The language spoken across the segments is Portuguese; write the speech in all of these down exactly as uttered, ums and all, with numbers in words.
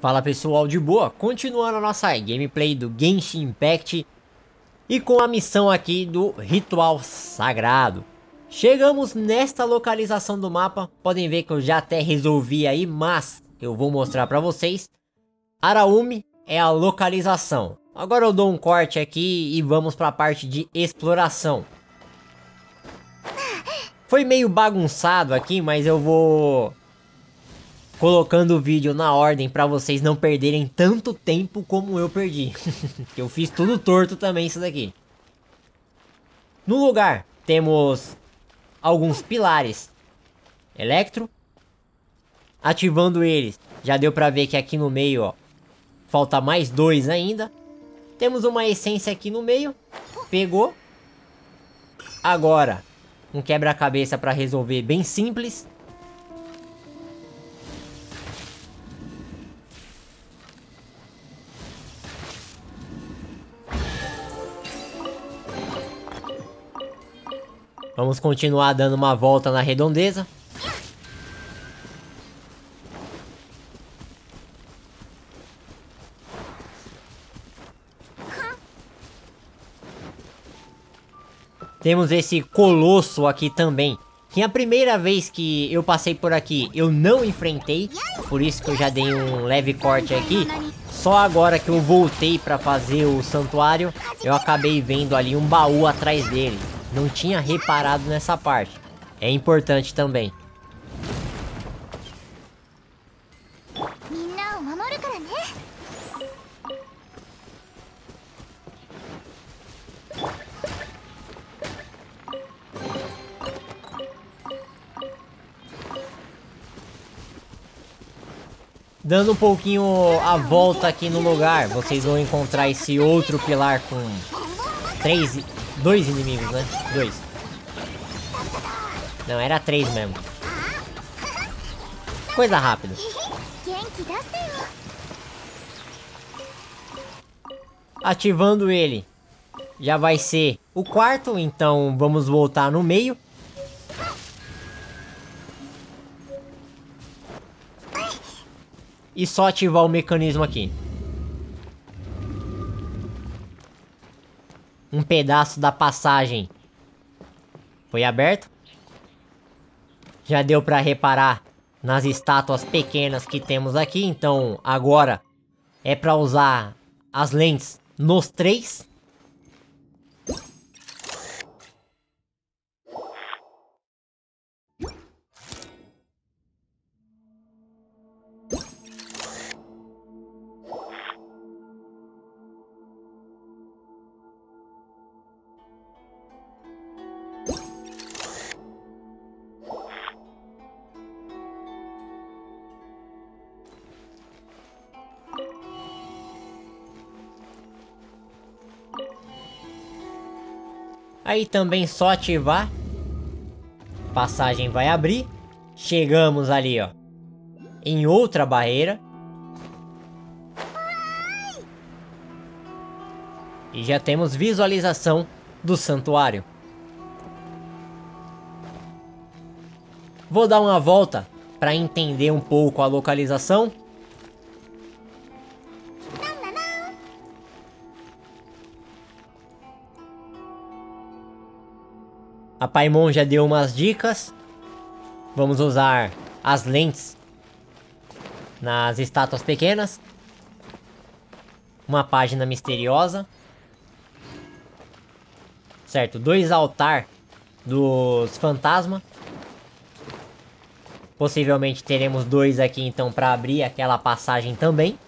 Fala pessoal de boa, continuando a nossa gameplay do Genshin Impact e com a missão aqui do Ritual Sagrado. Chegamos nesta localização do mapa, podem ver que eu já até resolvi aí, mas eu vou mostrar pra vocês. Araumi é a localização. Agora eu dou um corte aqui e vamos pra parte de exploração. Foi meio bagunçado aqui, mas eu vou colocando o vídeo na ordem pra vocês não perderem tanto tempo como eu perdi. Eu fiz tudo torto também isso daqui. No lugar temos alguns pilares electro. Ativando eles, já deu pra ver que aqui no meio, ó, falta mais dois ainda. Temos uma essência aqui no meio. Pegou. Agora, um quebra-cabeça pra resolver bem simples. Vamos continuar dando uma volta na redondeza. Temos esse colosso aqui também, que a primeira vez que eu passei por aqui eu não enfrentei, por isso que eu já dei um leve corte aqui. Só agora que eu voltei pra fazer o santuário, eu acabei vendo ali um baú atrás dele. Não tinha reparado nessa parte. É importante também. Dando um pouquinho a volta aqui no lugar, vocês vão encontrar esse outro pilar com três... Dois inimigos, né? Dois. Não, era três mesmo. Coisa rápida. Ativando ele, já vai ser o quarto, então vamos voltar no meio. E só ativar o mecanismo aqui. Um pedaço da passagem foi aberto. Já deu pra reparar nas estátuas pequenas que temos aqui. Então agora é pra usar as lentes nos três. Aí também só ativar. Passagem vai abrir. Chegamos ali, ó, em outra barreira. E já temos visualização do santuário. Vou dar uma volta para entender um pouco a localização. A Paimon já deu umas dicas. Vamos usar as lentes nas estátuas pequenas. Uma página misteriosa. Certo, dois altar dos fantasmas. Possivelmente teremos dois aqui então para abrir aquela passagem também.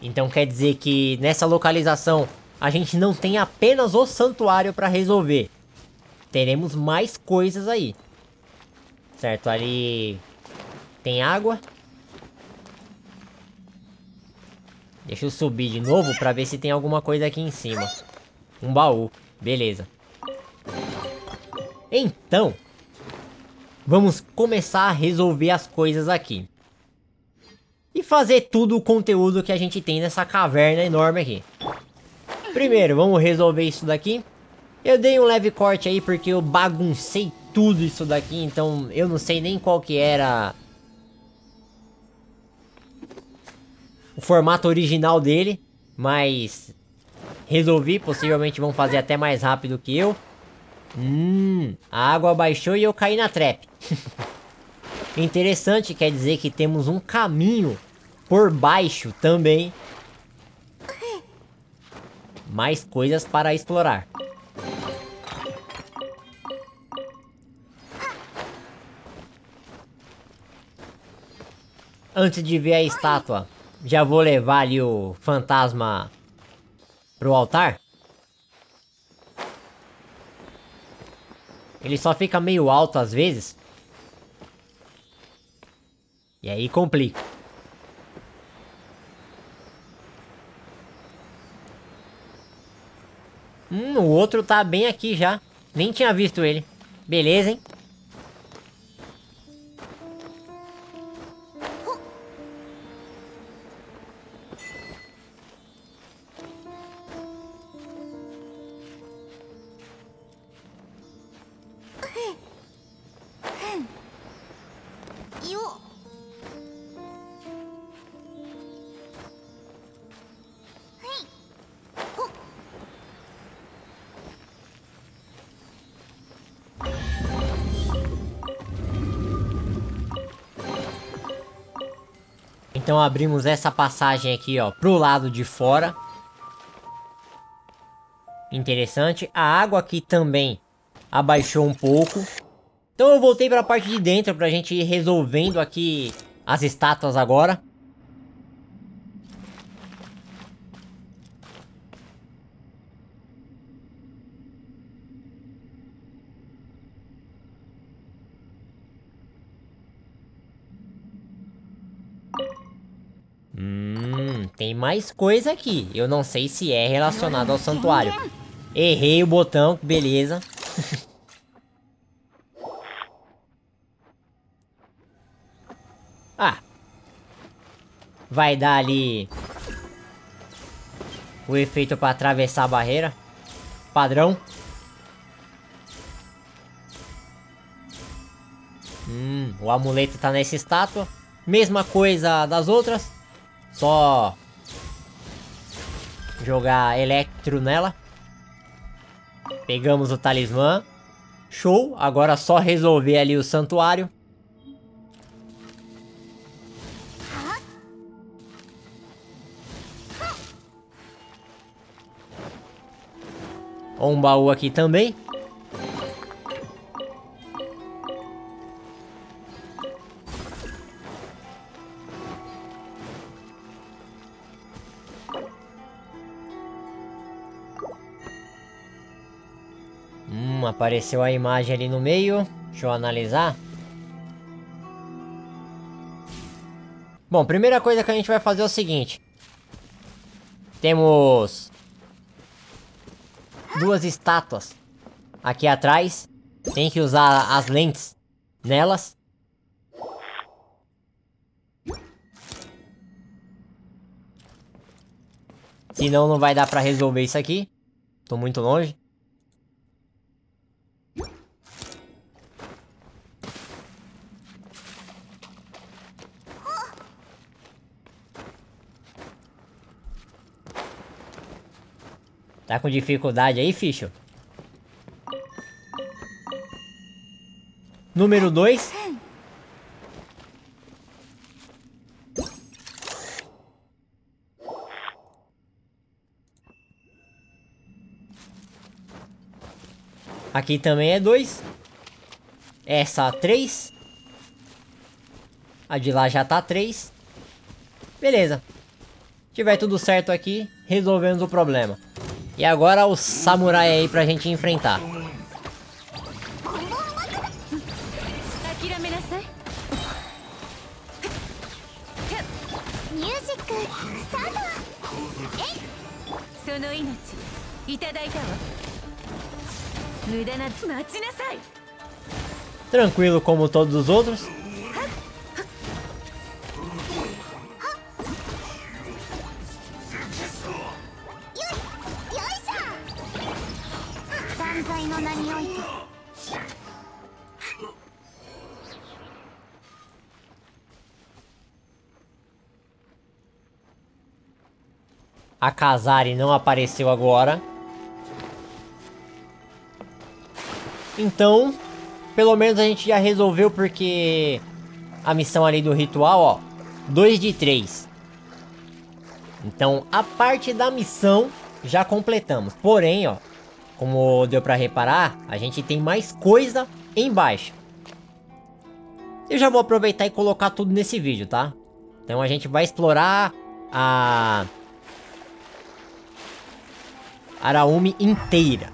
Então quer dizer que nessa localização a gente não tem apenas o santuário para resolver. Teremos mais coisas aí. Certo, ali tem água. Deixa eu subir de novo pra ver se tem alguma coisa aqui em cima. Um baú, beleza. Então, vamos começar a resolver as coisas aqui. E fazer tudo o conteúdo que a gente tem nessa caverna enorme aqui. Primeiro, vamos resolver isso daqui. Eu dei um leve corte aí porque eu baguncei tudo isso daqui, então eu não sei nem qual que era o formato original dele, mas resolvi, possivelmente vão fazer até mais rápido que eu. Hum, a água baixou e eu caí na trap. Interessante, quer dizer que temos um caminho por baixo também. Mais coisas para explorar. Antes de ver a estátua, já vou levar ali o fantasma pro altar. Ele só fica meio alto às vezes. E aí complica. Hum, o outro tá bem aqui já. Nem tinha visto ele. Beleza, hein? Então abrimos essa passagem aqui, ó, pro lado de fora. Interessante. A água aqui também abaixou um pouco. Então eu voltei pra parte de dentro pra gente ir resolvendo aqui as estátuas agora. Tem mais coisa aqui. Eu não sei se é relacionado ao santuário. Errei o botão, beleza. Ah. Vai dar ali o efeito para atravessar a barreira. Padrão. Hum, o amuleto tá nessa estátua. Mesma coisa das outras. Só jogar Electro nela. Pegamos o talismã. Show. Agora é só resolver ali o santuário. Um baú aqui também. Apareceu a imagem ali no meio. Deixa eu analisar. Bom, primeira coisa que a gente vai fazer é o seguinte. Temos duas estátuas aqui atrás. Tem que usar as lentes nelas. Senão não vai dar pra resolver isso aqui. Tô muito longe. Tá com dificuldade aí, Fischl? Número dois. Aqui também é dois. Essa três. A de lá já tá três. Beleza. Se tiver tudo certo aqui, resolvemos o problema. E agora o samurai aí pra gente enfrentar. Tranquilo como todos os outros. A Kazari não apareceu agora. Então, pelo menos a gente já resolveu, porque a missão ali do ritual, ó, dois de três. Então, a parte da missão já completamos. Porém, ó, como deu pra reparar, a gente tem mais coisa embaixo. Eu já vou aproveitar e colocar tudo nesse vídeo, tá? Então a gente vai explorar a Araumi inteira.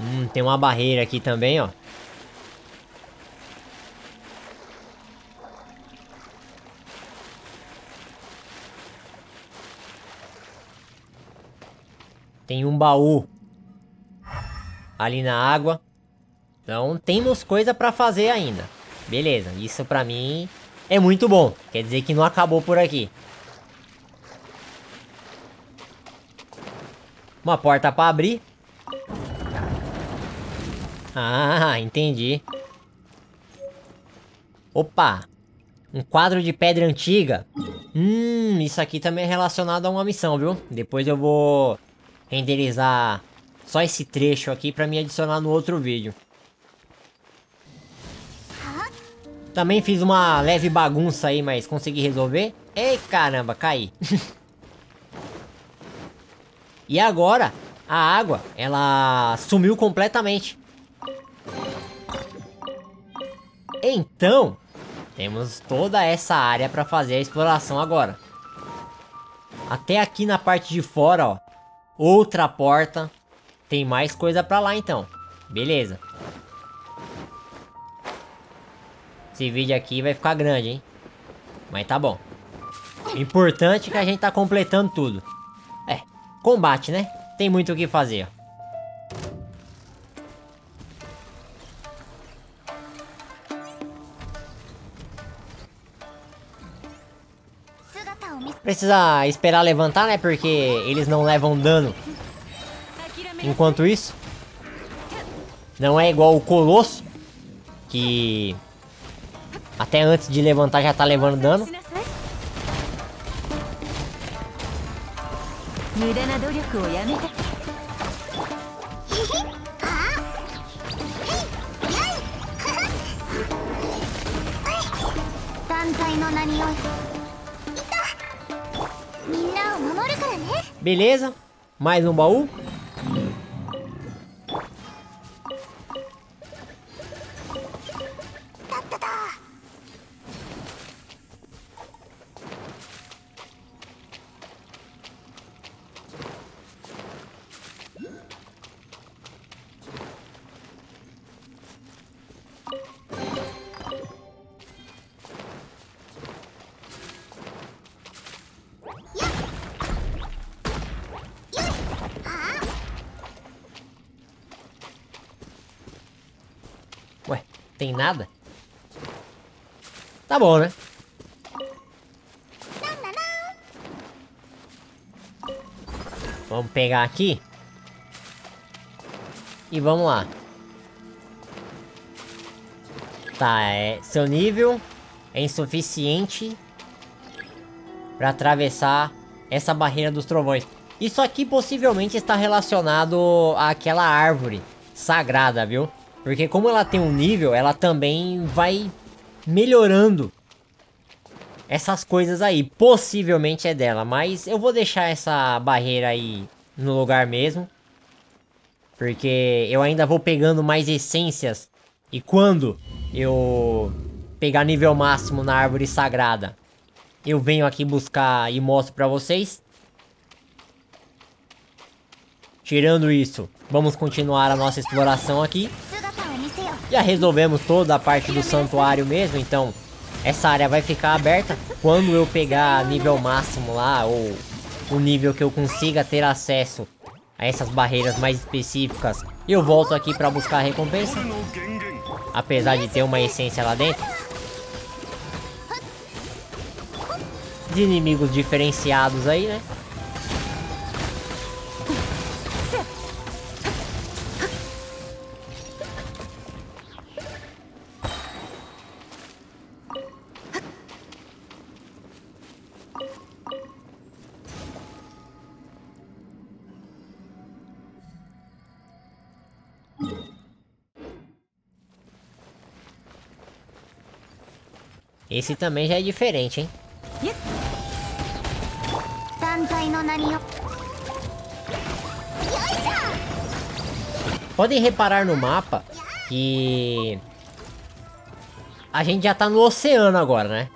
Hum, tem uma barreira aqui também, ó. Tem um baú ali na água. Então temos coisa pra fazer ainda. Beleza, isso pra mim é muito bom. Quer dizer que não acabou por aqui. Uma porta pra abrir. Ah, entendi. Opa! Um quadro de pedra antiga. Hum, isso aqui também é relacionado a uma missão, viu? Depois eu vou renderizar só esse trecho aqui pra me adicionar no outro vídeo. Também fiz uma leve bagunça aí, mas consegui resolver. Ei, caramba, caí. E agora, a água, ela sumiu completamente. Então, temos toda essa área pra fazer a exploração agora. Até aqui na parte de fora, ó. Outra porta. Tem mais coisa pra lá, então. Beleza. Esse vídeo aqui vai ficar grande, hein? Mas tá bom. Importante que a gente tá completando tudo. É, combate, né? Tem muito o que fazer, ó. Precisa esperar levantar, né? Porque eles não levam dano. Enquanto isso, não é igual o Colosso, que até antes de levantar já tá levando dano. Beleza, mais um baú. Ué, tem nada? Tá bom, né? Vamos pegar aqui. E vamos lá. Tá, é... seu nível é insuficiente pra atravessar essa barreira dos trovões. Isso aqui possivelmente está relacionado àquela árvore sagrada, viu? Porque como ela tem um nível, ela também vai melhorando essas coisas aí. Possivelmente é dela, mas eu vou deixar essa barreira aí no lugar mesmo. Porque eu ainda vou pegando mais essências. E quando eu pegar nível máximo na árvore sagrada, eu venho aqui buscar e mostro pra vocês. Tirando isso, vamos continuar a nossa exploração aqui. Já resolvemos toda a parte do santuário mesmo, então essa área vai ficar aberta. Quando eu pegar nível máximo lá, ou o nível que eu consiga ter acesso a essas barreiras mais específicas, eu volto aqui pra buscar a recompensa. Apesar de ter uma essência lá dentro. De inimigos diferenciados aí, né? Esse também já é diferente, hein? Podem reparar no mapa que a gente já tá no oceano agora, né?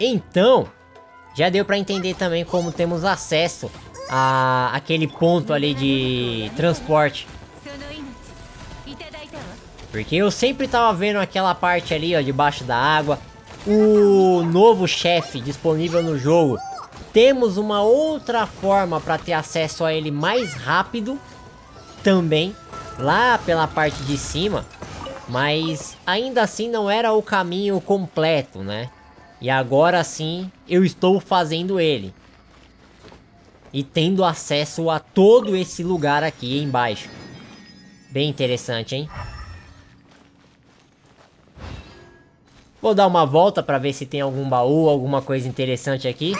Então, já deu pra entender também como temos acesso a aquele ponto ali de transporte. Porque eu sempre tava vendo aquela parte ali, ó, debaixo da água. O novo chefe disponível no jogo. Temos uma outra forma pra ter acesso a ele mais rápido. Também, lá pela parte de cima. Mas ainda assim não era o caminho completo, né? E agora sim, eu estou fazendo ele. E tendo acesso a todo esse lugar aqui embaixo. Bem interessante, hein? Vou dar uma volta pra ver se tem algum baú, alguma coisa interessante aqui.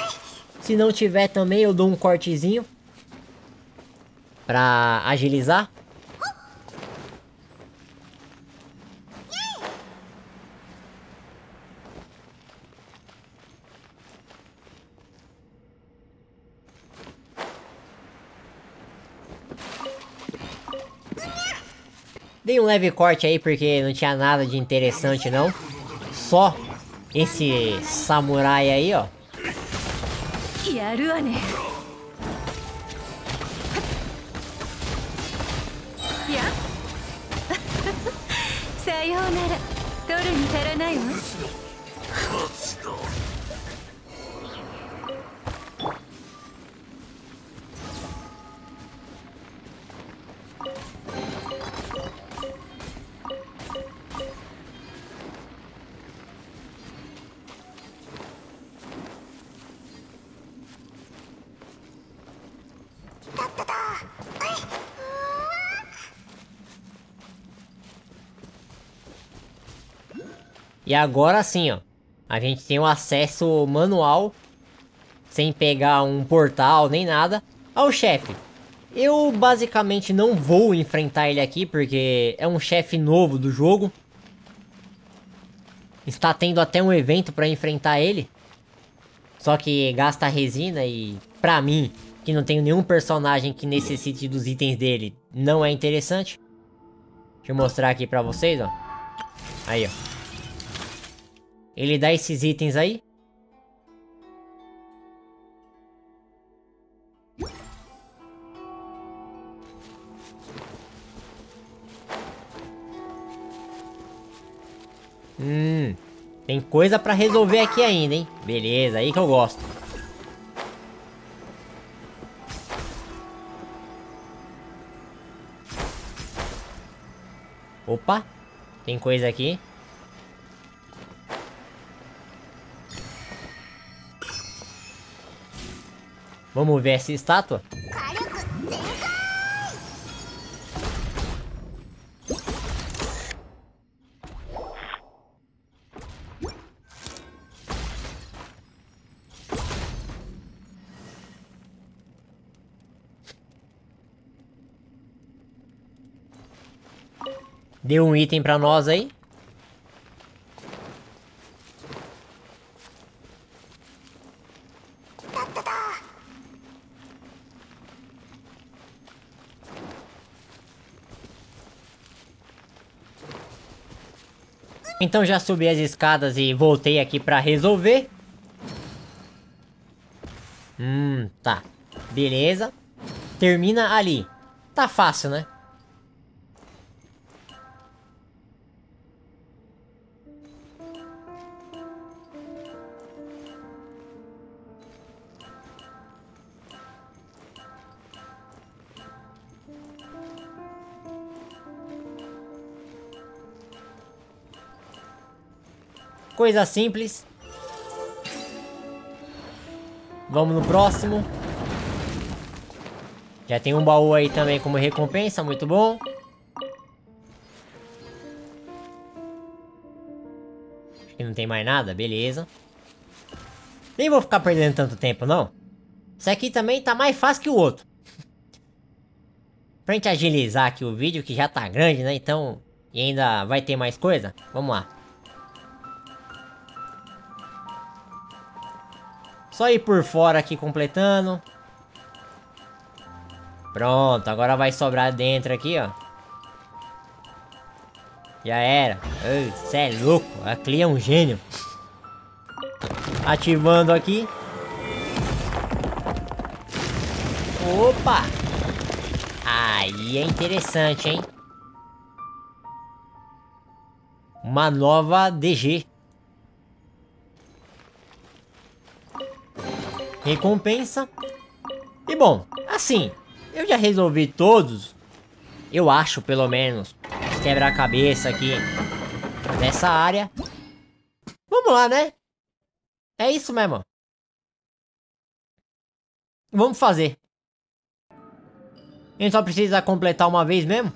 Se não tiver também, eu dou um cortezinho. Pra agilizar. Dei um leve corte aí porque não tinha nada de interessante não. Só esse samurai aí, ó. E agora sim, ó, a gente tem um acesso manual, sem pegar um portal nem nada, ao chefe. Eu basicamente não vou enfrentar ele aqui, porque é um chefe novo do jogo. Está tendo até um evento para enfrentar ele. Só que gasta resina e, pra mim, que não tenho nenhum personagem que necessite dos itens dele, não é interessante. Deixa eu mostrar aqui pra vocês, ó. Aí, ó. Ele dá esses itens aí. Hum, tem coisa pra resolver aqui ainda, hein? Beleza, aí que eu gosto. Opa, tem coisa aqui. Vamos ver essa estátua? Deu um item pra nós aí. Então já subi as escadas e voltei aqui pra resolver. Hum, tá. Beleza. Termina ali. Tá fácil, né? Coisa simples. Vamos no próximo. Já tem um baú aí também como recompensa, muito bom. Acho que não tem mais nada, beleza. Nem vou ficar perdendo tanto tempo, não. Isso aqui também tá mais fácil que o outro. Pra gente agilizar aqui o vídeo, que já tá grande, né? Então, e ainda vai ter mais coisa. Vamos lá. Só ir por fora aqui completando. Pronto, agora vai sobrar dentro aqui, ó. Já era. Você é louco, a Klee é um gênio. Ativando aqui. Opa! Aí é interessante, hein? Uma nova D G. Recompensa. E bom, assim, eu já resolvi todos, eu acho, pelo menos, quebra-cabeça aqui nessa área. Vamos lá, né? É isso mesmo. Vamos fazer. A gente só precisa completar uma vez mesmo.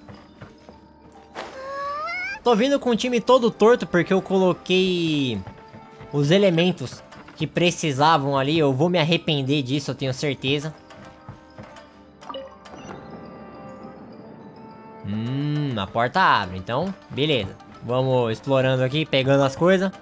Tô vindo com o time todo torto porque eu coloquei os elementos que precisavam ali. Eu vou me arrepender disso, eu tenho certeza. Hum, a porta abre, então beleza. Vamos explorando aqui, pegando as coisas.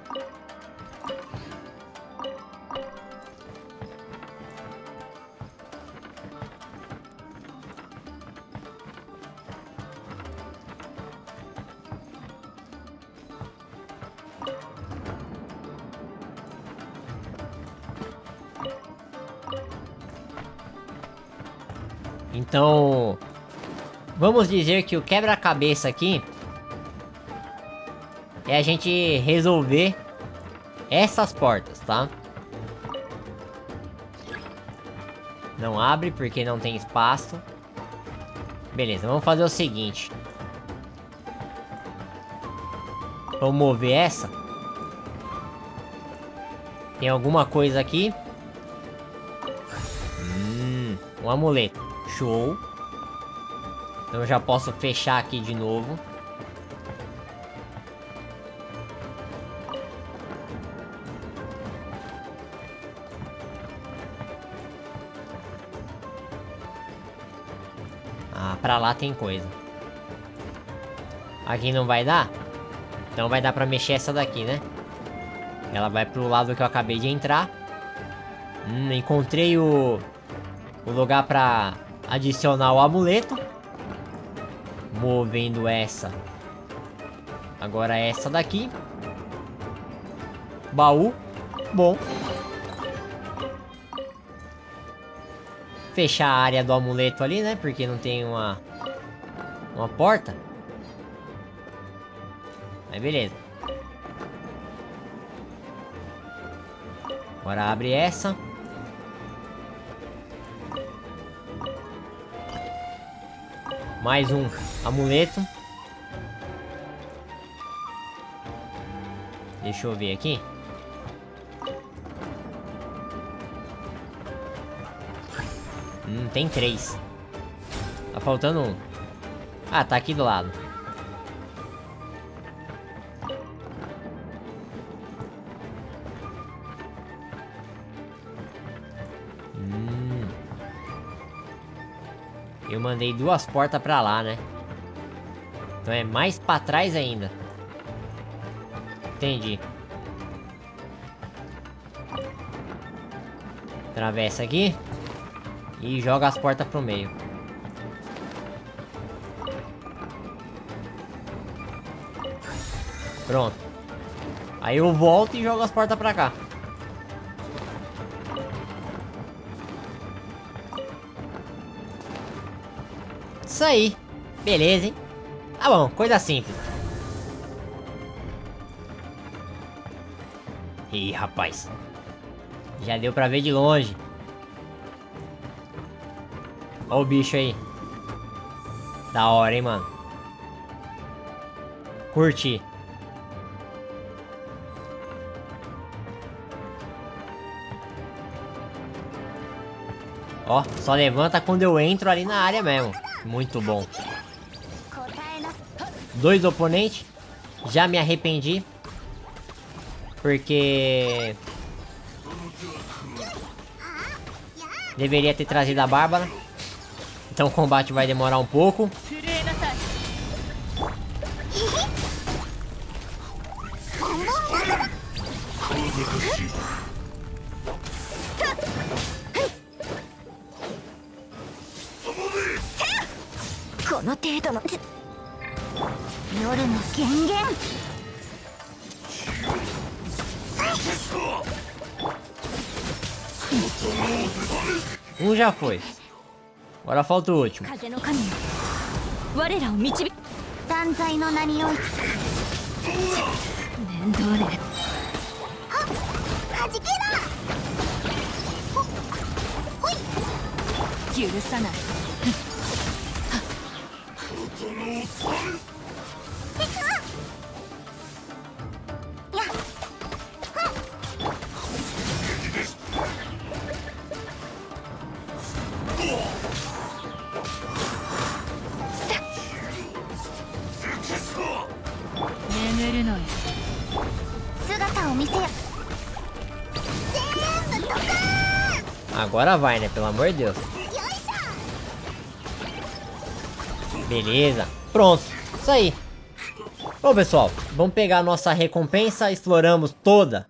Então, vamos dizer que o quebra-cabeça aqui é a gente resolver essas portas, tá? Não abre porque não tem espaço. Beleza, vamos fazer o seguinte. Vamos mover essa. Tem alguma coisa aqui? Hum, um amuleto. Show. Então eu já posso fechar aqui de novo. Ah, pra lá tem coisa. Aqui não vai dar? Então vai dar pra mexer essa daqui, né? Ela vai pro lado que eu acabei de entrar. Hum, encontrei o... o lugar pra... adicionar o amuleto. Movendo essa. Agora essa daqui. Baú. Bom. Fechar a área do amuleto ali, né? Porque não tem uma... uma porta. Aí beleza. Agora abre essa. Mais um amuleto. Deixa eu ver aqui. Hum, tem três. Tá faltando um. Ah, tá aqui do lado. Eu mandei duas portas pra lá, né? Então é mais pra trás ainda. Entendi. Atravessa aqui. E joga as portas pro meio. Pronto. Aí eu volto e jogo as portas pra cá. Isso aí, beleza, hein? Tá bom, coisa simples. Ih, rapaz. Já deu pra ver de longe. Olha o bicho aí. Da hora, hein, mano? Curti. Ó, só levanta quando eu entro ali na área mesmo. Muito bom. Dois oponentes. Já me arrependi. Porque... deveria ter trazido a Bárbara. Então o combate vai demorar um pouco. の程度の夜の権限Um já foi. Agora falta o último. Agora vai, né? Pelo amor de Deus. Beleza. Pronto. Isso aí. Bom, pessoal. Vamos pegar a nossa recompensa. Exploramos toda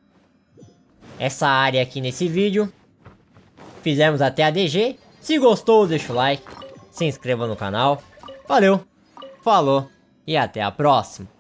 essa área aqui nesse vídeo. Fizemos até a D G. Se gostou, deixa o like. Se inscreva no canal. Valeu. Falou. E até a próxima.